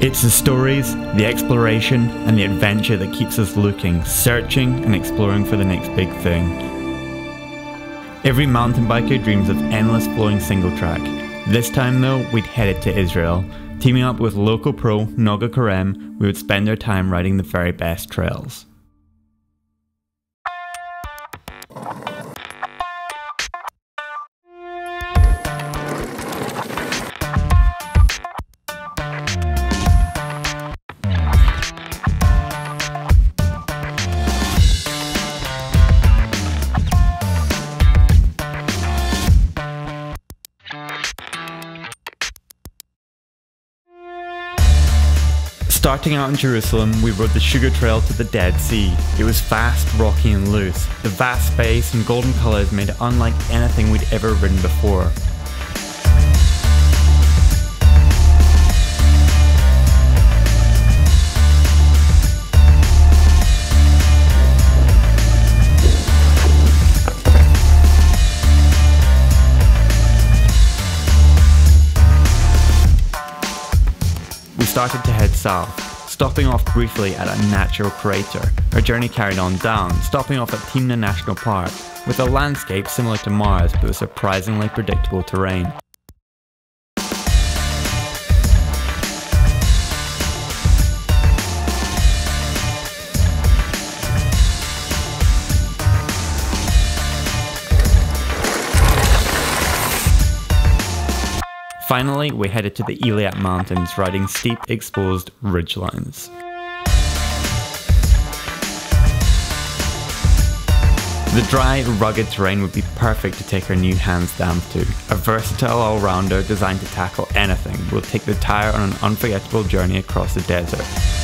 It's the stories, the exploration, and the adventure that keeps us looking, searching, and exploring for the next big thing. Every mountain biker dreams of endless flowing single track. This time though, we'd headed to Israel. Teaming up with local pro Noga Korem, we would spend our time riding the very best trails. Starting out in Jerusalem, we rode the Sugar Trail to the Dead Sea. It was fast, rocky and loose. The vast space and golden colours made it unlike anything we'd ever ridden before. Started to head south, stopping off briefly at a natural crater. Our journey carried on down, stopping off at Timna National Park, with a landscape similar to Mars but with surprisingly predictable terrain. Finally, we headed to the Eilat Mountains, riding steep, exposed ridgelines. The dry, rugged terrain would be perfect to take our new hands down to. A versatile all-rounder designed to tackle anything will take the tire on an unforgettable journey across the desert.